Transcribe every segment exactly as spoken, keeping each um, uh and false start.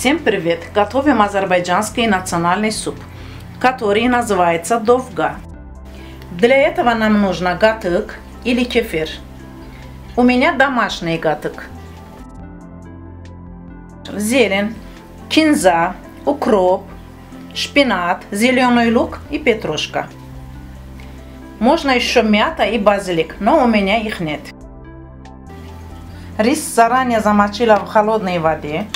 Всем привет! Готовим азербайджанский национальный суп, который называется довга. Для этого нам нужно гатык или кефир. У меня домашний гатык. Зелень, кинза, укроп, шпинат, зеленый лук и петрушка. Можно еще мята и базилик, но у меня их нет. Рис заранее замочила в холодной воде.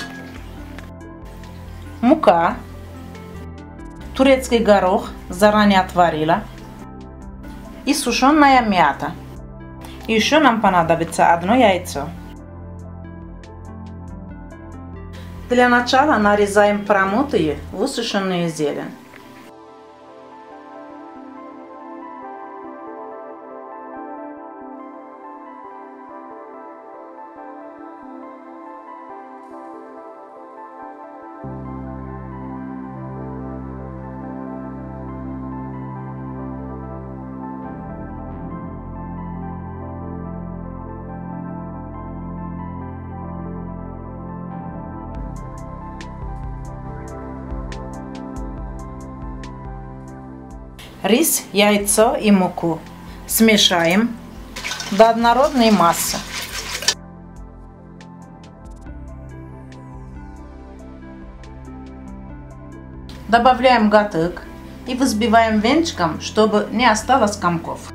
Мука. Турецкий горох заранее отварила. И сушеная мята. И еще нам понадобится одно яйцо. Для начала нарезаем промытые, высушенную зелень. Рис, яйцо и муку смешаем до однородной массы. Добавляем гатык и взбиваем венчиком, чтобы не осталось комков.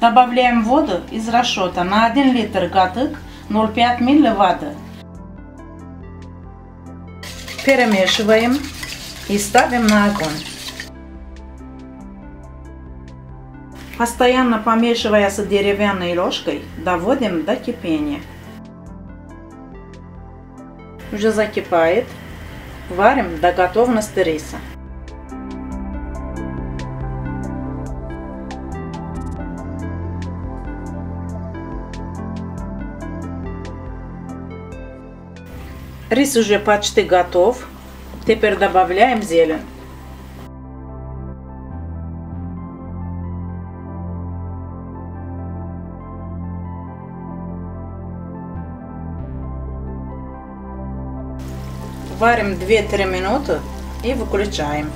Добавляем воду из расчета на один литр гатык ноль целых пять десятых миллилитров воды. Перемешиваем и ставим на огонь. Постоянно помешивая с деревянной ложкой, доводим до кипения. Уже закипает. Варим до готовности риса. Рис уже почти готов. Теперь добавляем зелень. Варим две-три минуты и выключаем.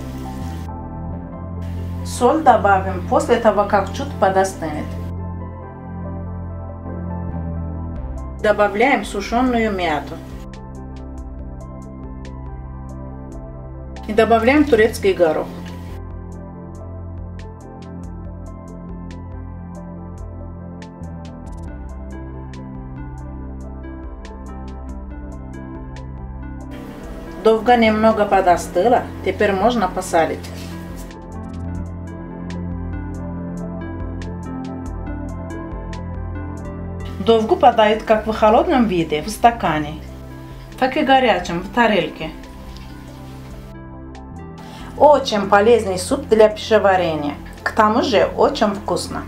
Соль добавим после того, как чуть подостынет. Добавляем сушеную мяту. И добавляем турецкий горох. Довга немного подостыла, теперь можно посолить. Довгу подают как в холодном виде, в стакане, так и горячем, в тарелке. Очень полезный суп для пищеварения, к тому же очень вкусно.